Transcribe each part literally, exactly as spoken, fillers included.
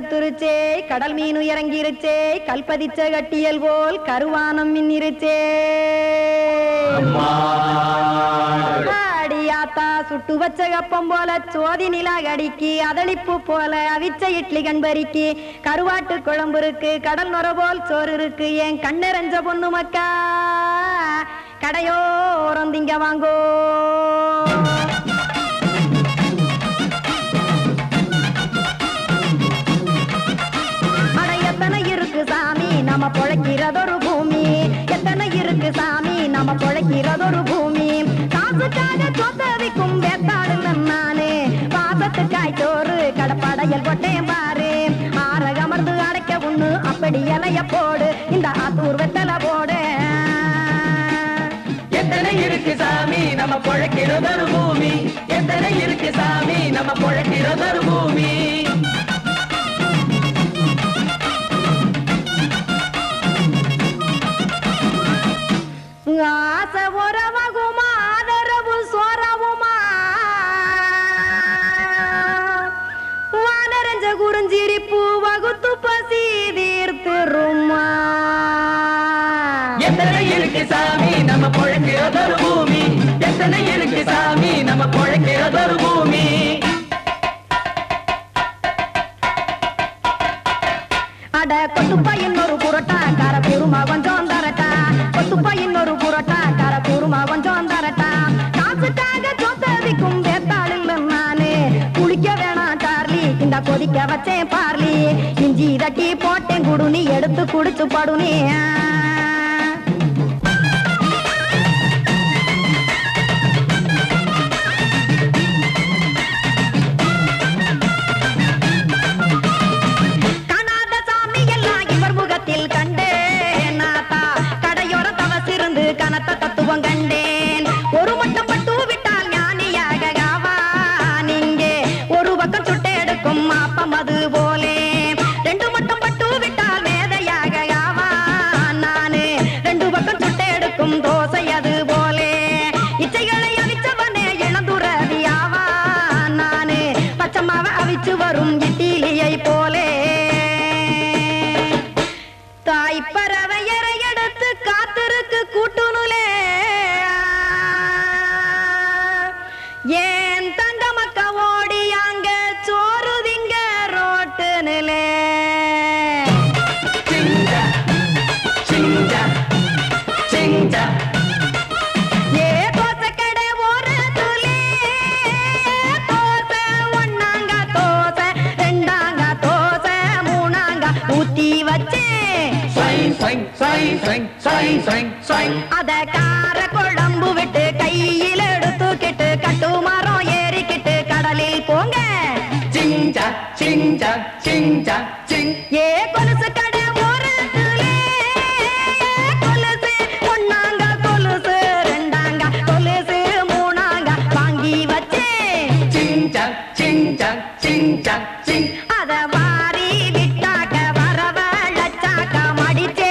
கருத்துருச்சே கடல் மீன் உயரங்கிருச்சே கல்பதிச்ச கட்டியல் போல் கருவானம் மின்னிருச்சே ஆடியாத்தா சுட்டு வச்ச கப்பம் போல சோதி நிலாகடிக்கு அதளிப்பு போல அவிச்ச இட்லி கண்பறிக்கு கருவாட்டு குழம்பு இருக்கு கடல் நுர போல் சோறு இருக்கு என் கண்ணெரஞ்ச பொண்ணு மக்கா கடையோரம் திங்க வாங்கோ நம்ம பொழைக்கிறதொரு பூமி எத்தனை இருக்கு சாமி நம்ம பொழைக்கிறதொரு பூமி காசுக்காக சொத்தவிக்கும் வேத்தாடு நானே பாசத்து காய்ச்சோறு கடப்படையல் கொட்டேன் பாரு ஆரகமர்ந்து அடைக்க ஒண்ணு அப்படி இலைய போடு இந்த ஆத்தூர்வத்தல போடு எத்தனை இருக்கு சாமி நம்ம பொழைக்கிறதொரு பூமி எத்தனை இருக்கு சாமி நம்ம பொழைக்கிறதொரு பூமி ஆசை உறவகுமா ஆதரவு சோரவுமா வானரஞ்ச குறிஞ்சிரிப்பு வகுத்து பசி தீர்த்துருமா எத்தனை இருக்கு சாமி நம்ம பொழைக்கிறதொரு பூமி எத்தனை இருக்கு சாமி நம்ம பொழைக்கிறதொரு பூமி அட கொத்துப்பா இன்னொரு புரட்டா கார பெருமா கொஞ்சம் தரட்டா கொத்துப்பா இன்னொரு புரட்டா கார பெருமா கொஞ்சம் தரட்டா காசுக்காக சொத்தவிக்கும் வேத்தாளில் நானே குளிக்க வேணாம் சார்லி இந்த கொதிக்க வச்சேன் பார்லி இஞ்சி தட்டி போட்டேன் குடுனி எடுத்து குடிச்சு படுனி அத கார குழம்பு விட்டு கையில் எடுத்துக்கிட்டு கட்டு மரம் ஏறிக்கிட்டு கடலில் போங்க சிஞ்சா சிஞ்சா சிஞ்சா சிங் ஏ கொலுசு கடை ஓரத்துலே கொலுசு ஒன்னாங்க கொலுசு ரெண்டாங்க கொலுசு மூணாங்க வாங்கி வச்சு சிஞ்சா சிஞ்சா சிஞ்சா சிங் அத வாரி விட்டாக்க வரவ லட்சாக்க மடிச்சே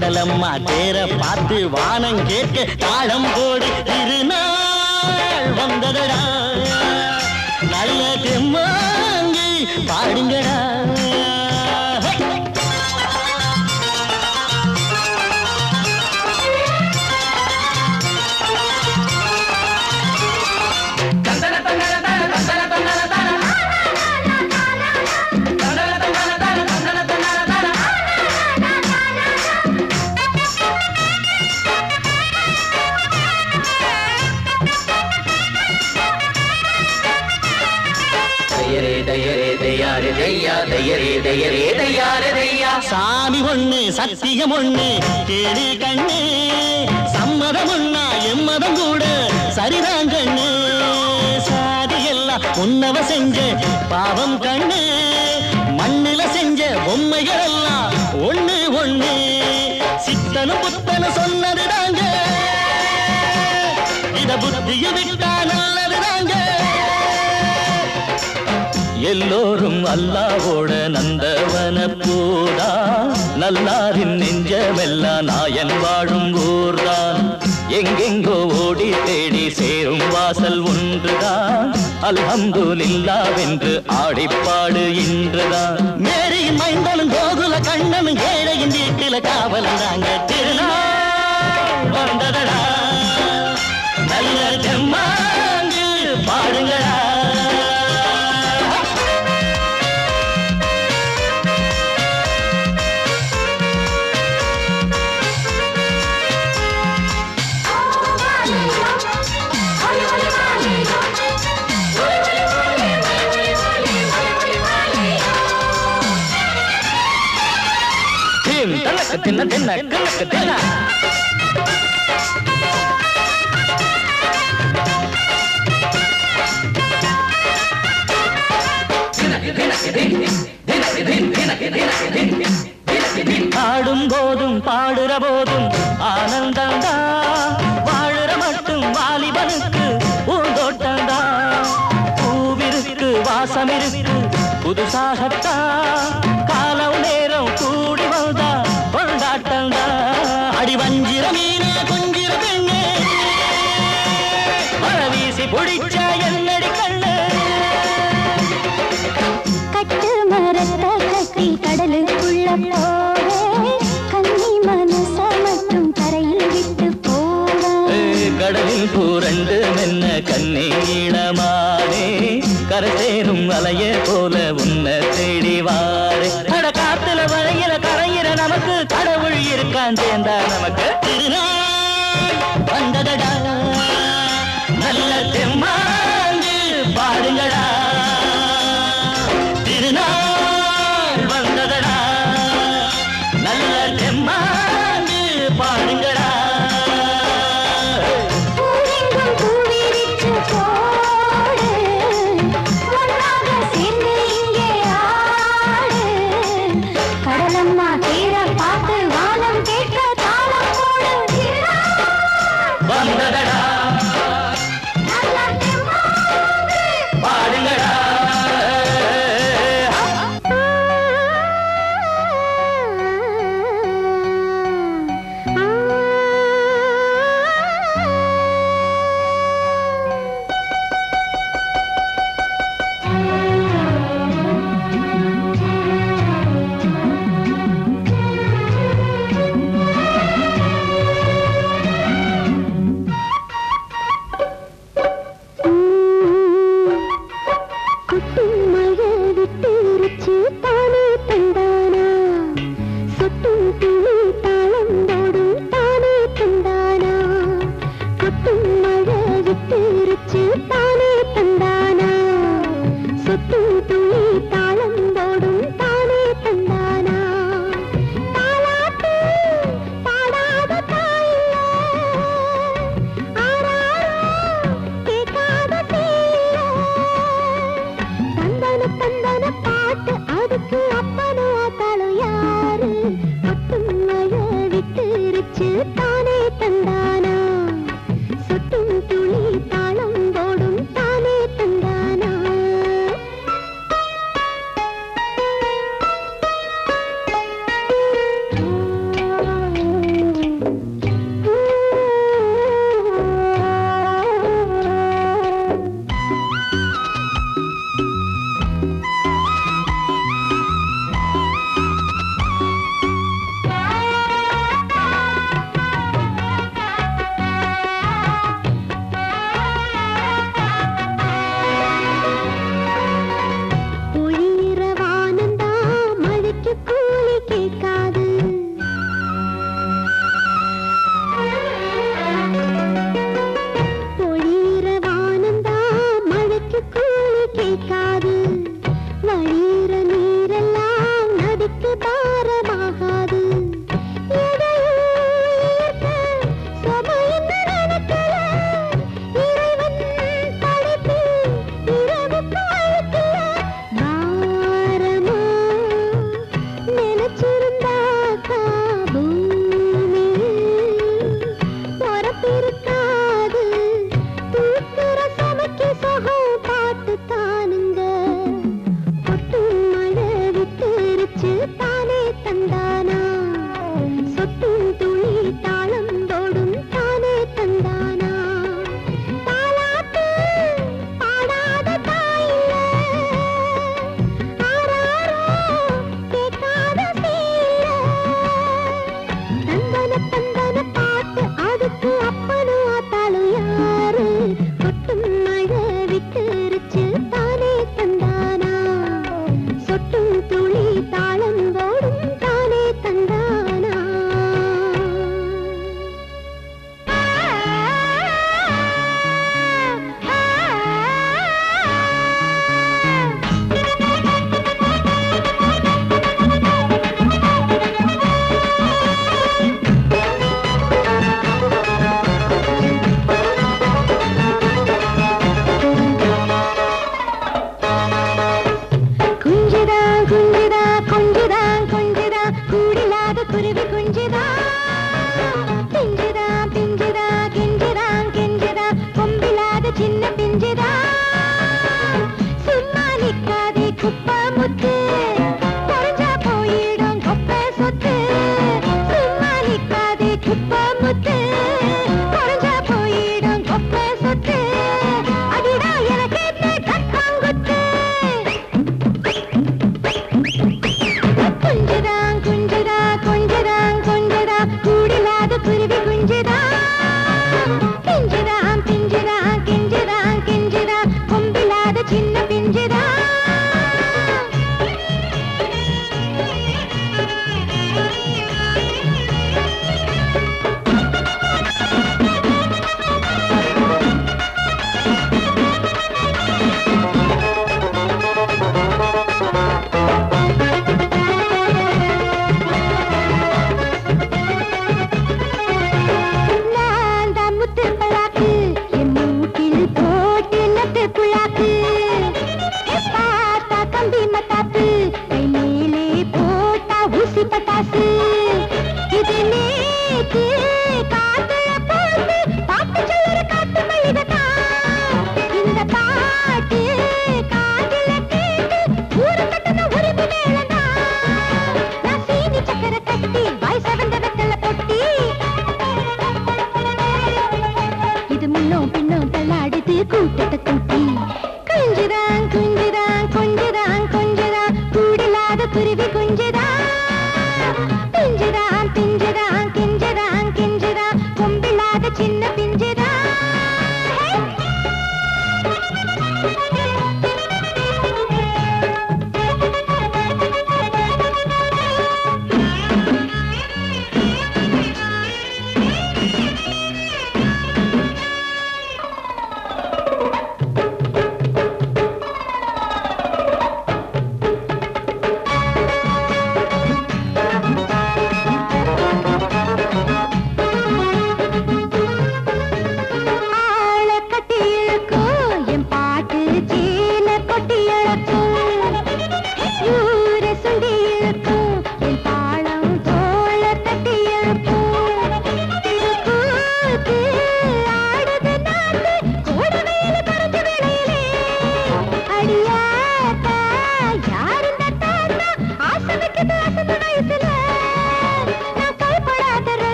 கடலம்மா தேர பார்த்து வானம் கேட்க தாளம் போடு திருநாள் வந்ததடா நல்ல தெம்மாங்கி பாடுங்கடா சாமி ஒண்ணு சத்தியம் ஒண்ணு கேளு கண்ணு சம்மதம் ஒண்ணா எம்மதம் கூட சரிதான் கண்ணு சாதி எல்லாம் உன்னவ செஞ்ச பாவம் கண்ணு மண்ணில செஞ்ச பொம்மைகள் எல்லாம் ஒண்ணு ஒண்ணு சித்தனும் புத்தனும் சொன்னது தாங்க இத புத்திய விட்டா நல்லது தாங்க எல்லோரும் அல்லாவோட நந்தவன பூதா நல்லாரின் நெஞ்சமெல்லாம் நாயன் வாழும் ஊர்தான் எங்கெங்கோ ஓடி தேடி சேரும் வாசல் ஒன்றுதான் அல்ஹம்துலில்லா வென்று ஆடிப்பாடு இன்றுதான் மேரியின் மைந்தனும் கோகுல கண்ணனும் ஏழையின் வீட்டில காவலும் தாங்க திருநாள் வந்ததடா நல்ல ஜம்மாங்கு பாடுங்களா Dinna dinna dinna dinna ஆடும் போதும் பாடுற போதும் ஆனந்தம்டா வாழுற மட்டும் வாலிபனுக்கு பூந்தோட்டம்டா பூவிருக்கு வாசம் இருக்கு புதுசாகத்தா காலம் நேரம் கூடி வந்தா கொண்டாட்டம்டா அடி வஞ்சிர மீனே கொஞ்சிர பெண்ணே மழை வீசி பிடிச்ச என்னடி கண்ணு கட்டு மரத்த கட்டி கடலுக்குள்ள போவே கன்னி மனச மட்டும் தரையில் விட்டு போவே கடலில் பூரண்டு மென்ன கண்ணீடமானே கரை சேரும் அலைய போல உன்னை தேடிவாரே அட காத்துல வளையில கரையிற நமக்கு கடவுள் இருக்கான் சேர்ந்தா நமக்கு திருநாள் வந்ததடா நல்ல தெம்மாங்கு பாடுங்களா திருநாள் வந்ததடா நல்ல தெம்மாங்கு பாடுங்களா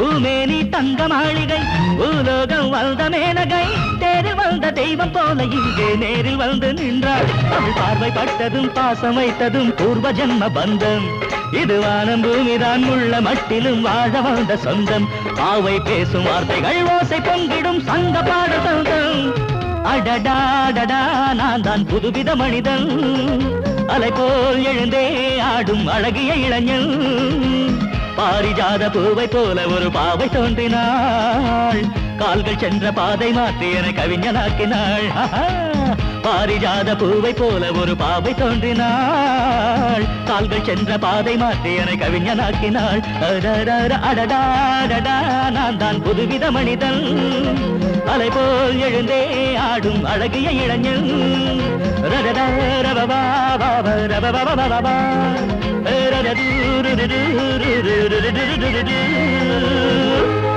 பூமேனி தங்க மாளிகை பூலோகம் வந்த மேனகை தேரில் வந்த தெய்வம் போல இங்கே நேரில் வந்து நின்றாள். அவள் பார்வை பட்டதும் பாசம் வைத்ததும் பூர்வ ஜென்ம பந்தம். இது வானம் பூமிதான் உள்ள மட்டிலும் வாழ வந்த சொந்தம். பாவை பேசும் வார்த்தைகள் ஓசை பொங்கிடும் சங்க பாட சொந்தம். அடடா அடடா நான் தான் புதுவித மனிதன். அலை போல் எழுந்தே ஆடும் அழகிய இளைஞன். பாரிஜாத பூவை போல ஒரு பாவை தோன்றினாள். கால்கள் சென்ற பாதை மாற்றி என கவிஞனாக்கினாள். பாரிஜாத பூவை போல ஒரு பாவை தோன்றினாள். கால்கள் சென்ற பாதை மாற்றி என கவிஞனாக்கினாள். அடடா அடடா நான் தான் புதுவித மனிதன். அலை போல் எழுந்தே ஆடும் அழகிய இளைஞன். ரடடா ரபபா பாபா ரபபா பாபா ரடடூ ரடடூ ரடடூ ரடடூ ரடடூ.